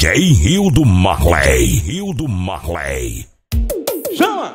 DJ Rildo Marley. Rildo Marley. Chama!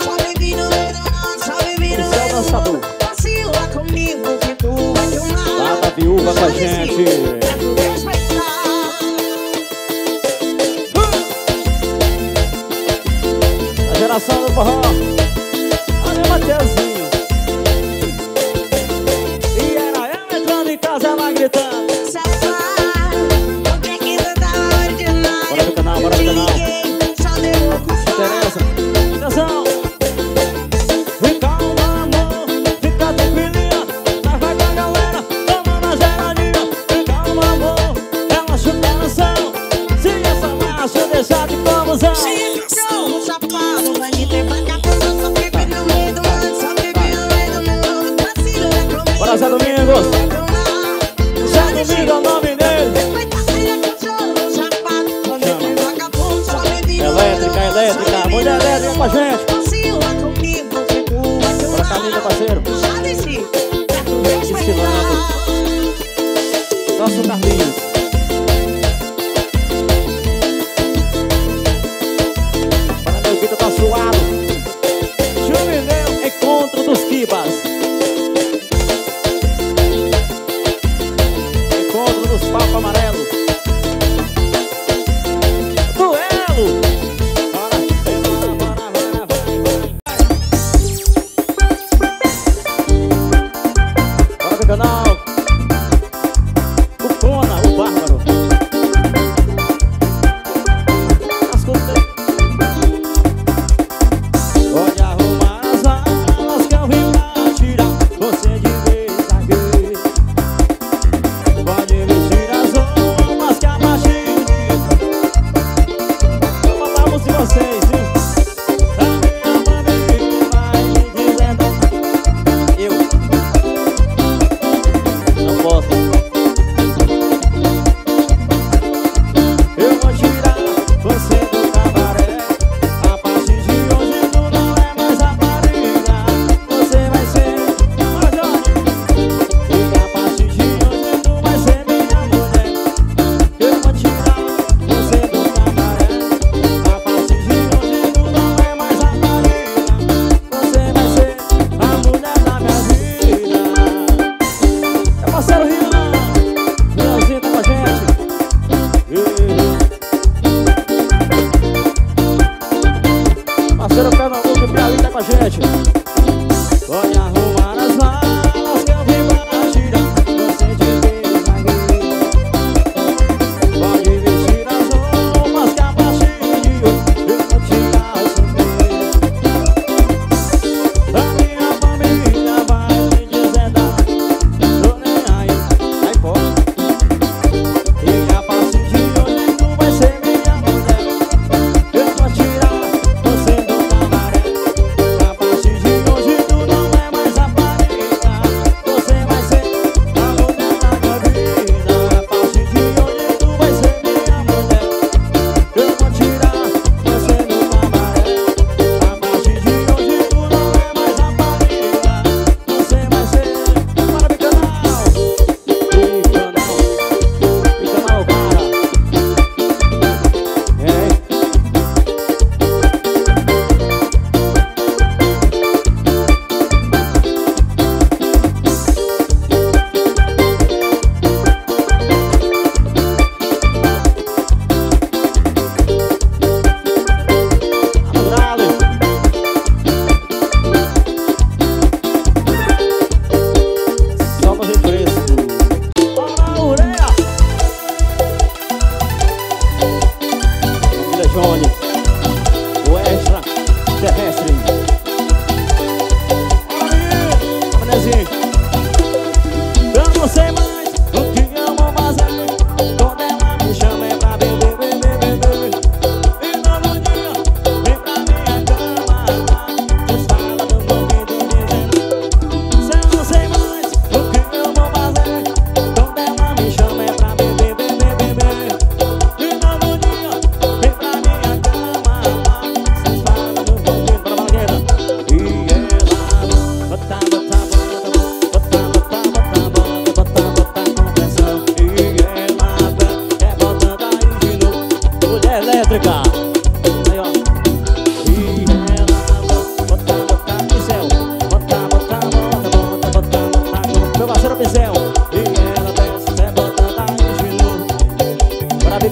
Parceiro Rildo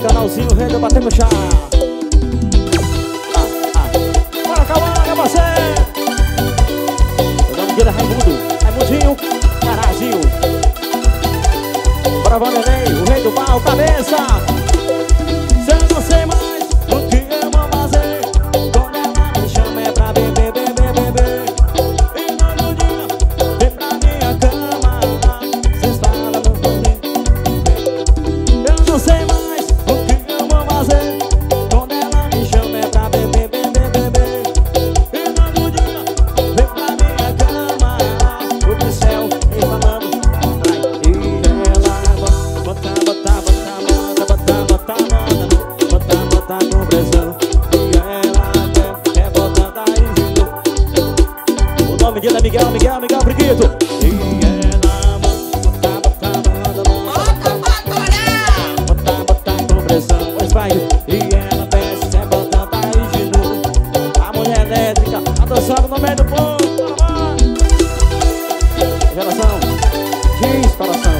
canalzinho vendo batendo chá. Bora, calma, parceiro. O nome dele é Raimundo, Raimundinho, Carazinho. Bora, Vanderlei, o rei do pau, cabeça. Cê não sei mais o que eu vou fazer. Quando ela me chama é pra beber, beber, beber. E no dia vem pra minha cama. Cês falam meu poder. Eu não sei mais o que eu vou fazer. Quando ela me chama é pra beber, beber, beber. E no dia vem pra minha cama. O céu reclamando. Miguel, Miguel, Miguel, Briguito. E ela bota com pressão, pois vai. E ela desce, é botar país de novo. A mulher elétrica, a dançada no meio do povo. Geração, disparação.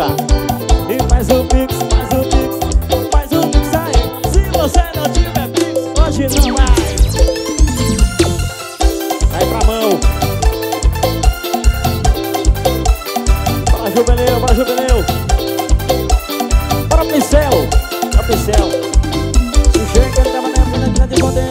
Doca. E faz o pix aí. Se você não tiver pix, hoje não vai. Vai pra mão. Vai Juvenil. Para o pincel. Chega que ele tava na de poder.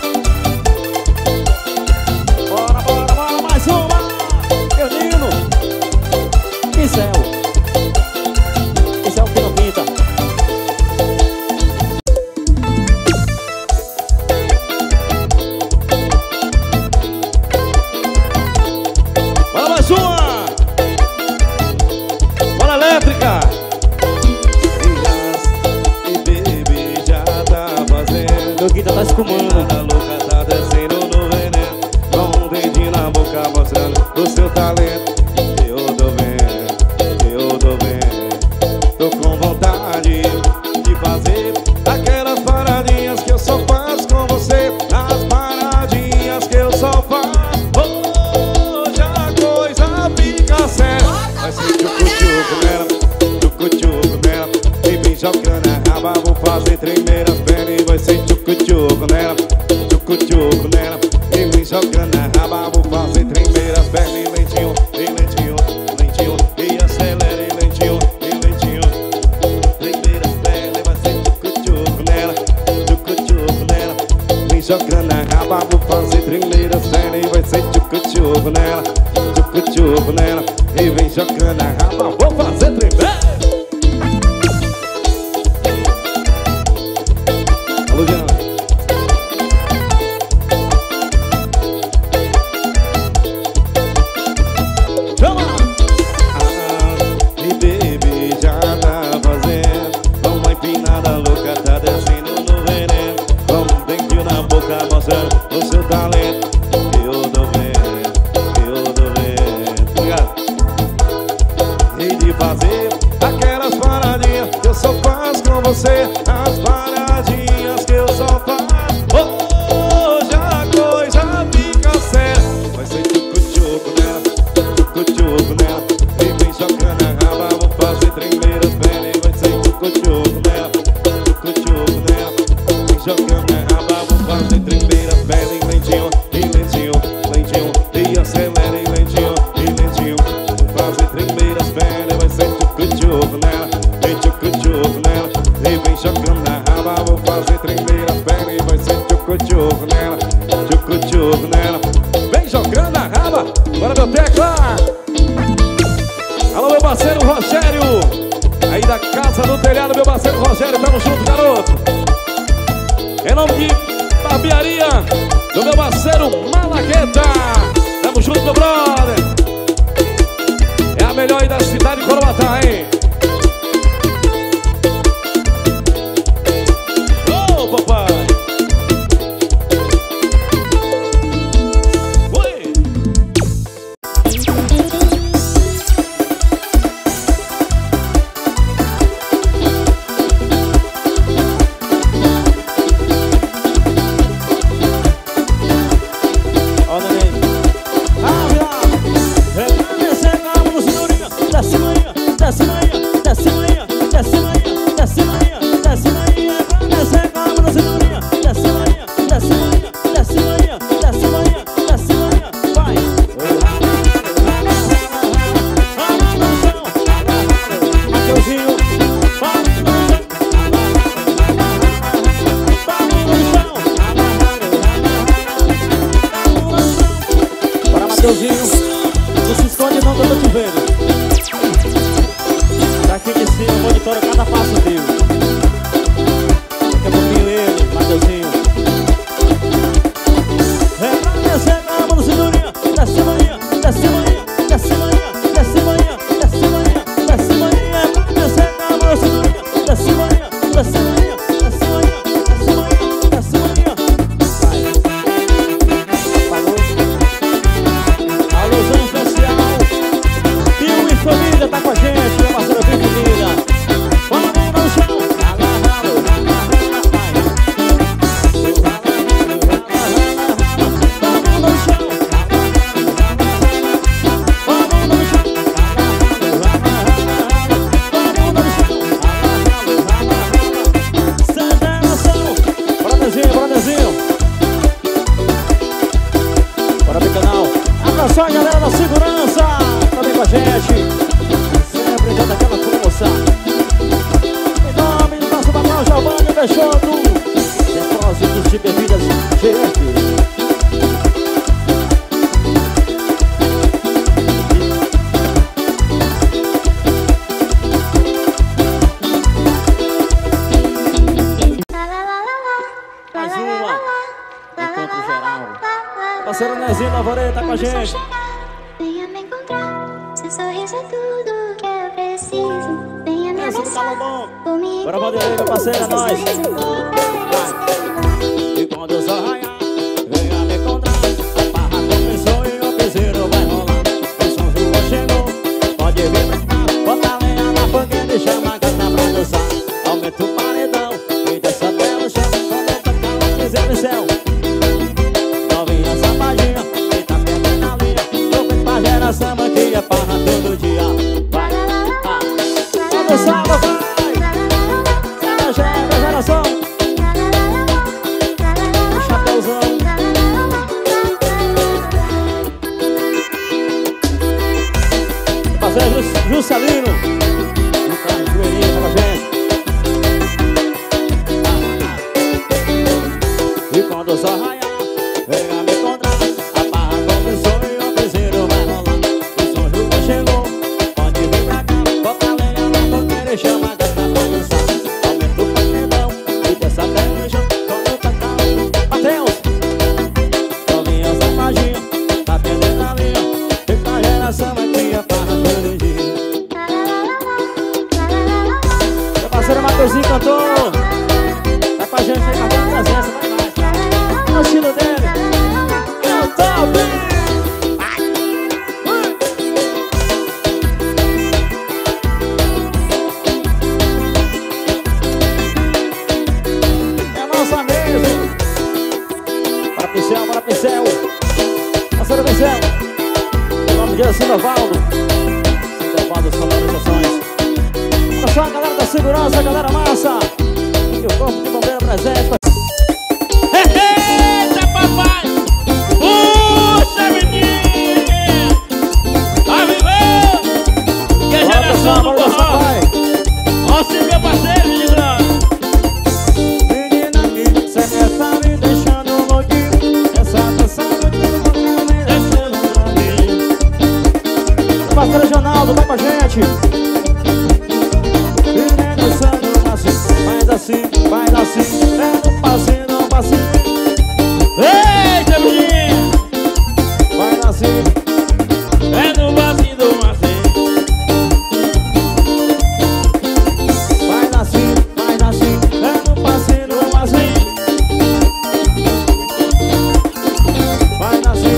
Essa manhã Brasil. Não se esconde não que eu tô te vendo. Daqui de cima eu monitoro cada passo teu. Daqui a pouquinho ele, Mateuzinho. É pra descer na mão no cinturinha. Desce maninha, desce maninha, desce maninha, desce maninha, desce maninha, desce maninha. É pra descer na mão no cinturinha. Desce maninha, desce maninha, desce maninha, desce maninha, desce maninha. Alusão especial. Pio e família tá com a gente, minha parceira bem querida. Com a mão no chão, agarrado, agarrado, no chão, agarrado, no chão, agarrado, no chão. Santa Nação, brotherzinho, brotherzinho. Bora pro canal. Abração a galera da segurança, também com a gente. Sempre dando aquela força. Em nome do nosso patrão Giovanni Peixoto, depósitos de bebidas GF. Mais uma, encontro geral. Parceiro Nezinho Lavoreira tá com a gente. Venha me encontrar, seu sorriso é tudo que eu preciso. Venha me Nezinho do abraçar, Calobão. vou me Bora, Valdeira, meu parceiro, é nóis. E quando eu só arranhar, venha me encontrar. A barra começou e o piseiro vai rolar. O São João chegou, pode vir pra cá. Bota lenha na fogueira e chama a gata pra dançar. Aumenta o paredão e desce até o chão. Quando eu tocar, vai dizer no céu. Novinha safadinha, quem tá perdendo a linha. Eu vim pra geração que é parra todo dia. Vai, vai dançar, vai. Chega a geração, chapéuzão. Parceiro Juscelino, no carro de joelhinho com a gente. E quando o sol raiar, venha me encontrar. A barra começou e o piseiro vai rolar. O São João chegou, pode vir pra cá. Bota a lenha na fogueira e chama a gata pra dançar. Aumenta o paredão e desce até o chão. Quando eu tocar, Mateus, novinha safadinha, tá perdendo a linha. E pra geração aqui é parra todo dia. Meu parceiro Mateuzinho cantou. Tá com a gente aí, marcando presença, vai mais. Olha o estilo dele. Eu tô bem. É nossa mesa. Bora pincel, parceiro pincel. Em nome de Sindovaldo, Sindovaldo Sonorizações. Olha só a galera da segurança, a galera massa. E o corpo de bombeiro presente. Eita, papai! Puxa, menino! Avivou! Que a geração do forró! Ó, se meu parceiro, menina! Menina, cê tá me deixando louquinho. Essa dança do tempo que me descendo pra mim. O parceiro Jonaldo vai com a gente. Menina, dançando assim, faz assim, faz assim. É um passinho, não passinho. Eita, menino! Vai nascer. É no vasinho do vasinho. Vai nascer, é no passinho do vasinho. Vai nascer,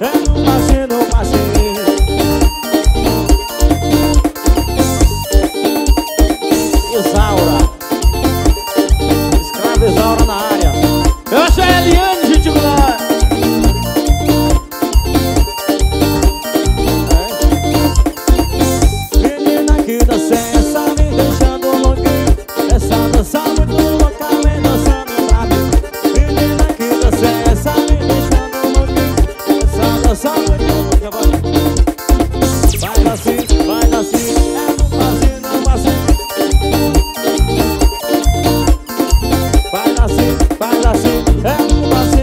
é no passinho do vasinho. Isaura, escrava Isaura na área. Eu acho a Eliane, gente, lá. Menina que dança essa me deixando louquinho. Essa dança muito louca me dançando pra mim. Menina que dança essa me deixando louquinho. Essa dança muito louca pra mim. Vai nascer, é no passinho, no passinho. Vai nascer, é no passinho.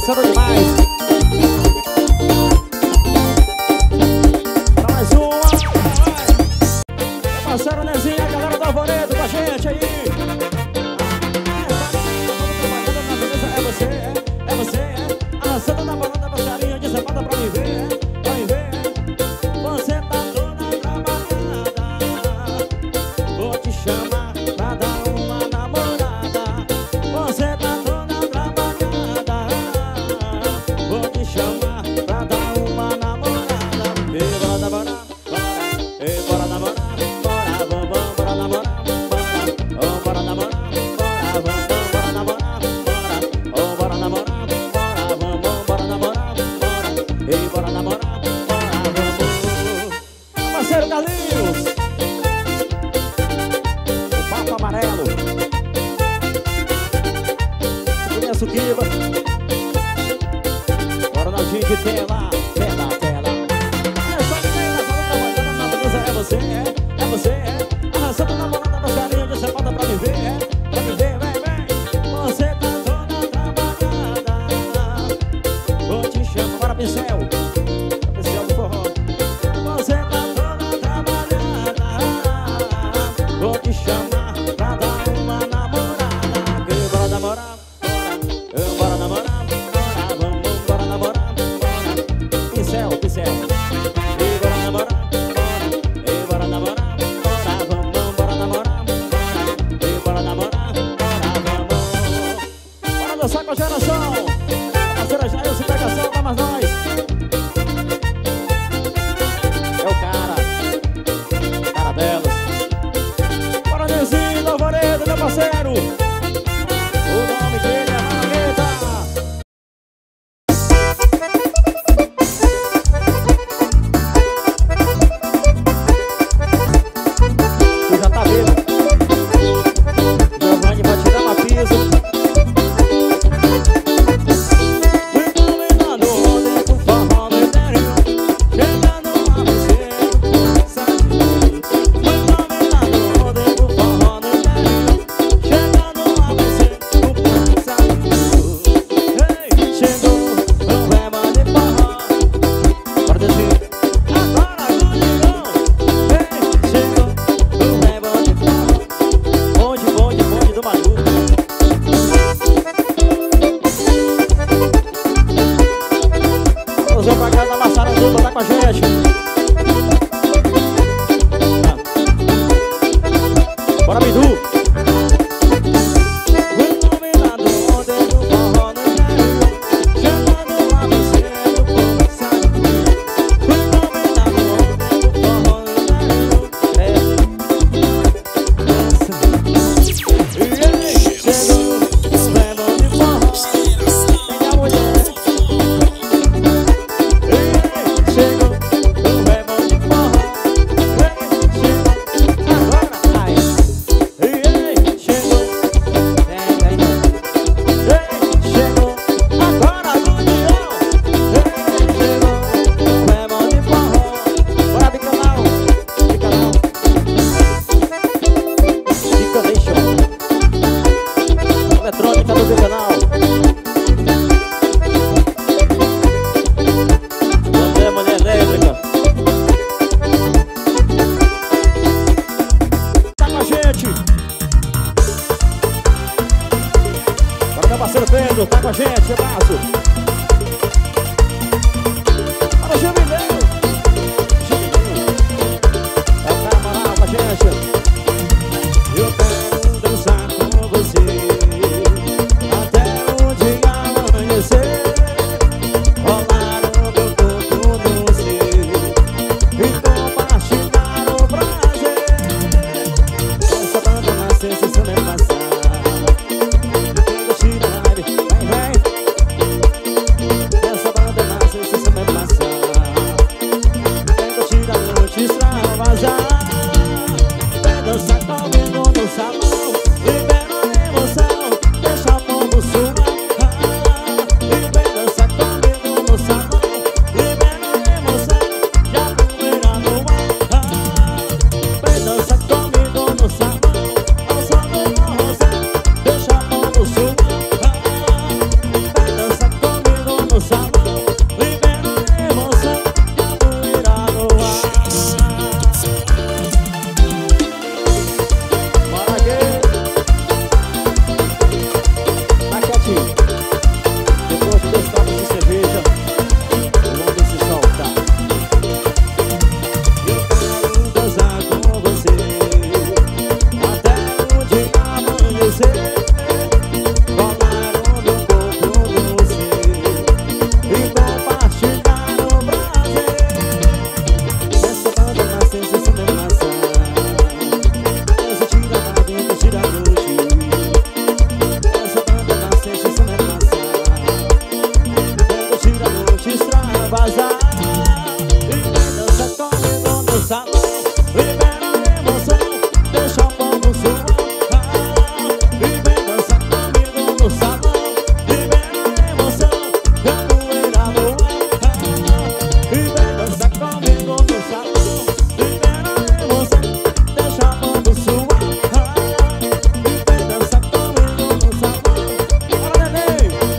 dançando demais. Mais uma, mais. Passaram Nezinha, a galera do Alvoredo com a gente aí. É você, é você, é. A dançando na balada do carinho de sapato pra me ver, é. vazar. Libera essa toca no salão, libera a emoção, deixa o povo suar. Libera essa toca no salão, libera a emoção, a poeira voar. Libera essa toca no salão, libera a emoção, deixa o povo suar. Libera essa toca no salão, bora neném.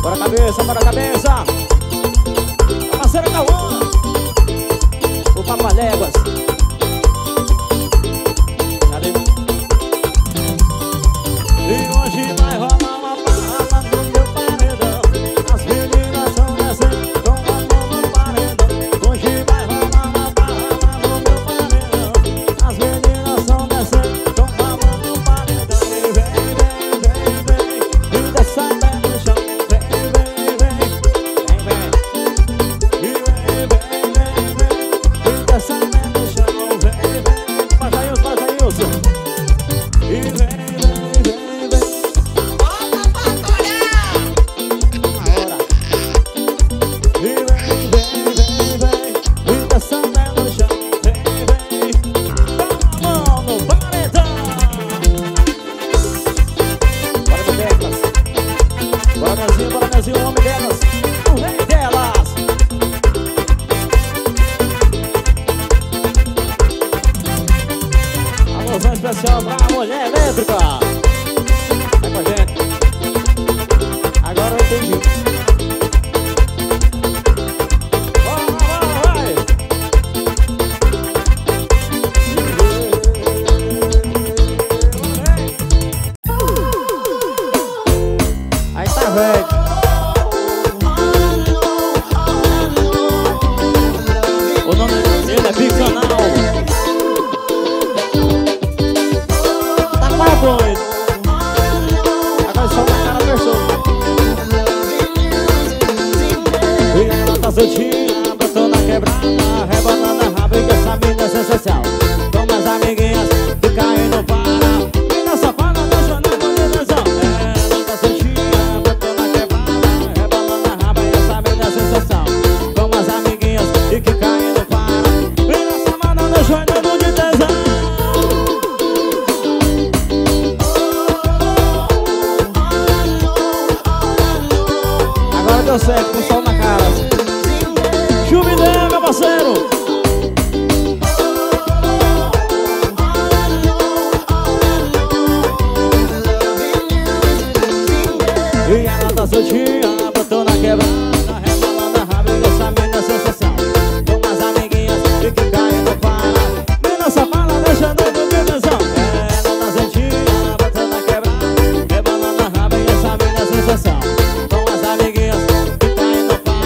Bora cabeça, parceiro da Juan, o Papa Léguas. Cadê? E hoje vai rolar uma parada no meu paredão. As meninas são descendo com a mão no paredão. Hoje vai rolar uma parada no meu paredão. As meninas são descendo com a mão no paredão. Vem, vem, vem, vem, vem, dessa merda. Especial pra mulher elétrica. Vai com a gente. Agora eu entendi. Vai, vai, vai. Aí tá velho. O nome dele é Pincelinho. Eu tiro, botou na quebrada, rebanando a rabo e que essa vida é sensacional. Com as amiguinhas, fica aí não para. Menina safada, deixa na condenação. Ela tá sentindo, botou na quebrada, rebanando a rabo e essa vida é sensacional. Com as amiguinhas, e que cai não para. Menina safada, deixa na condenação. Agora deu certo, com sol na cara. Chuvidão, meu parceiro. E ela tá soltinha, botou na quebrada, rebolando a raba e essa mina é sensação. Com as amiguinhas, fica caindo para. Menina safada, deixa doido de atenção. Ela tá soltinha, botou na quebrada, rebolando a raba e essa mina é sensação. Com as amiguinhas, fica indo para.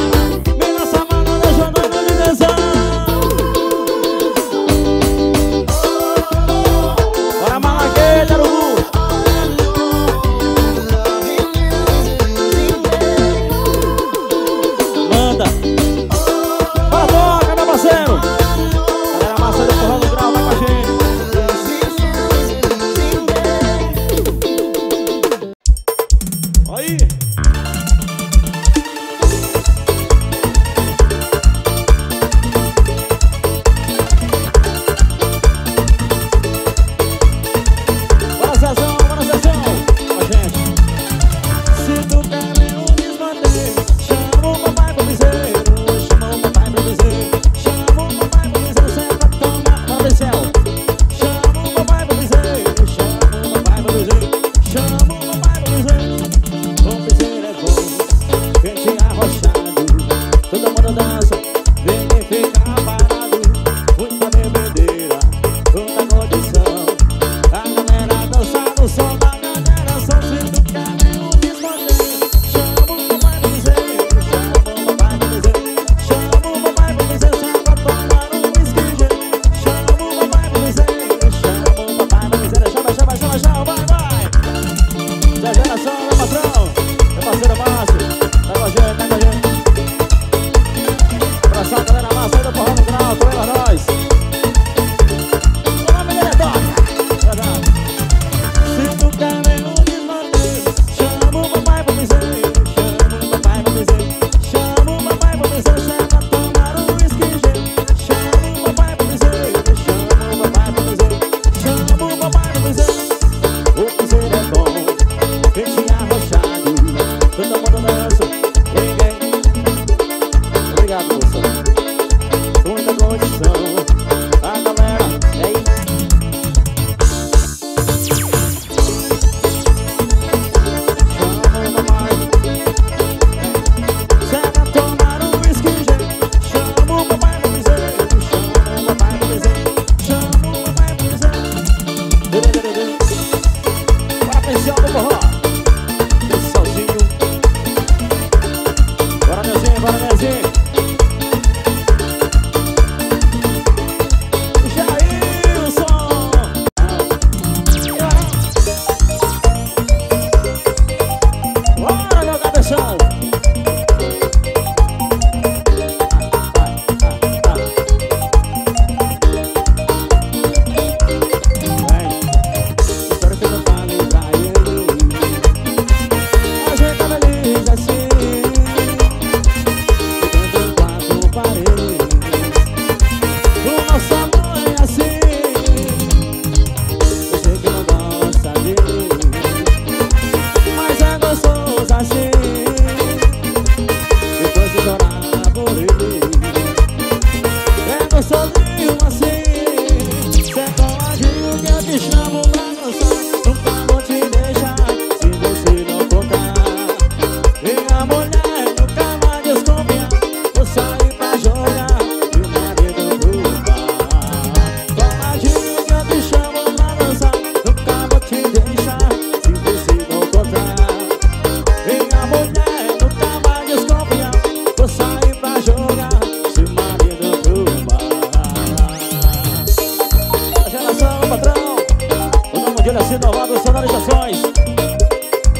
de olhos renovados, sonorizações.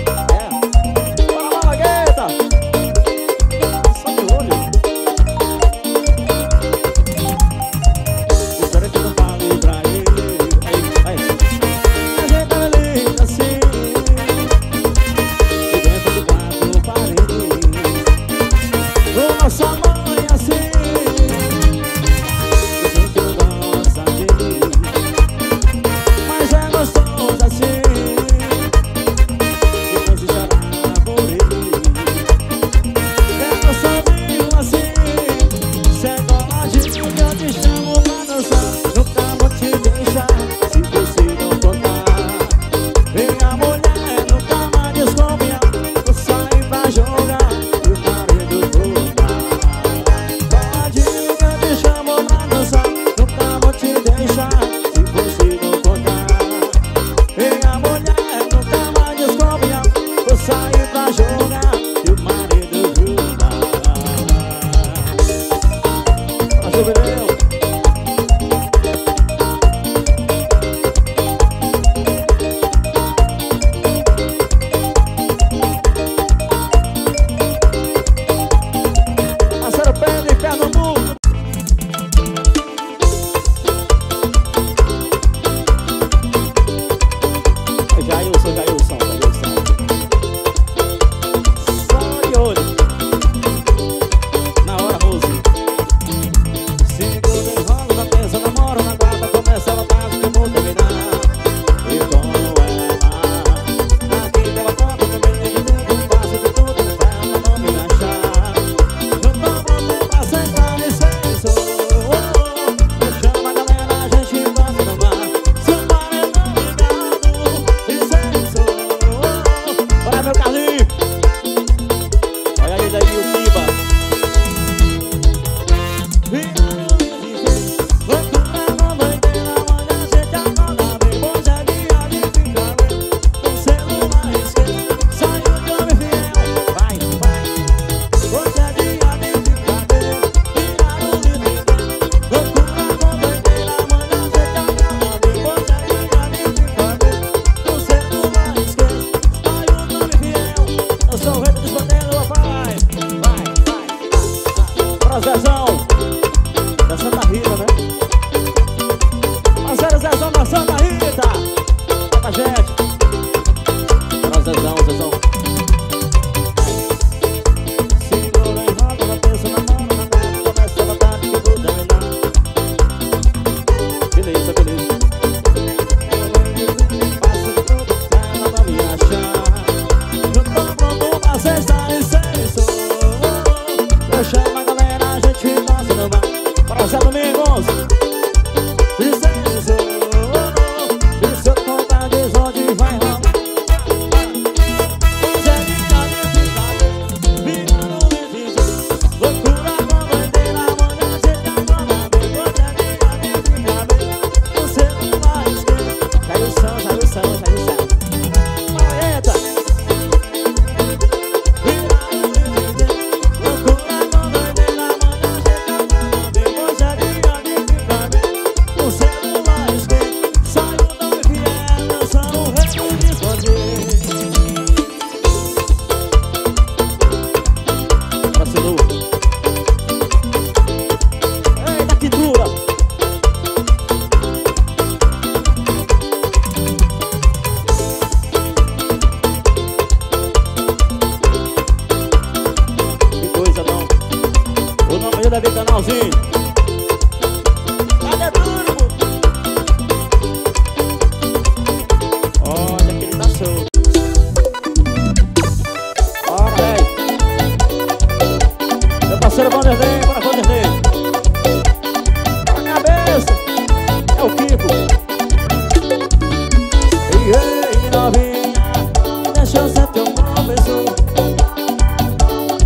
Para lá, Malagueta. Só de olho. Espero que não fale pra ele. A gente tá linda assim. E dentro de quatro paredes. Uma só mãe assim.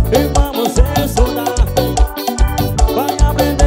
E vamos estudar, vai aprender.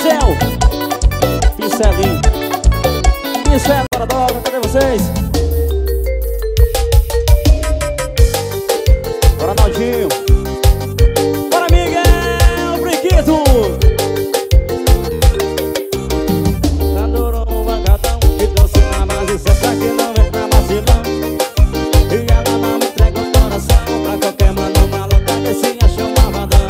pincel, pincelinho, pincel para Doca, cadê vocês? Bora, Naldinho, bora, Miguel, brinquedo. Adorou o vagadão que trouxe na base, certa que não é pra vacilão. E ela não entrega o coração pra qualquer mano maluca que se acha um lavadão.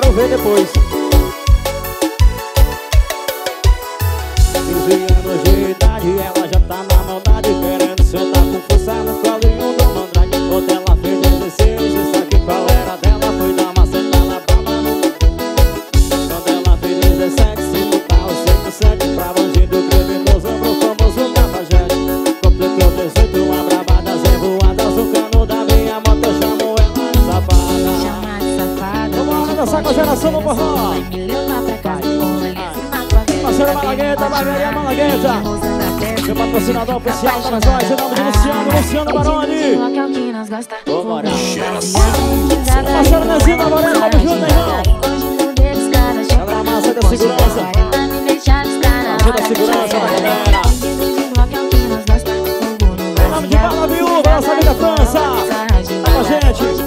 quero ver depois. Patrocinador oficial para nós, em nome do Luciano Baroni. Passando na Zina, Morena, vamos junto, irmão. Ela é a massa da segurança. Ajuda a segurança da galera. Em nome de Bala Viúva, nossa amiga França. Tá com a gente.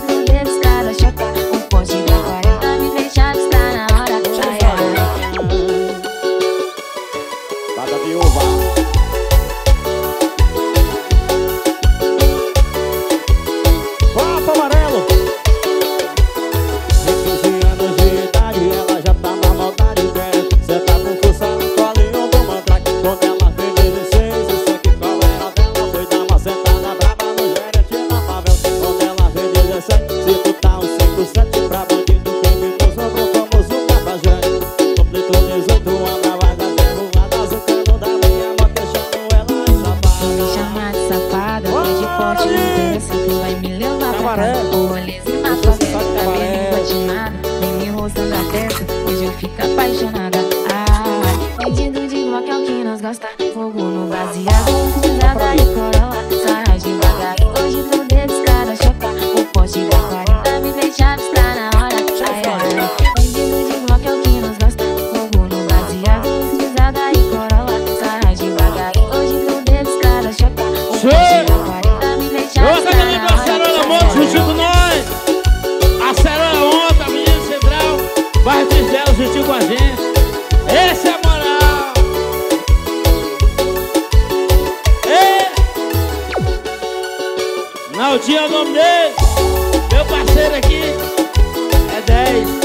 Não tinha o nome dele, meu parceiro aqui é 10.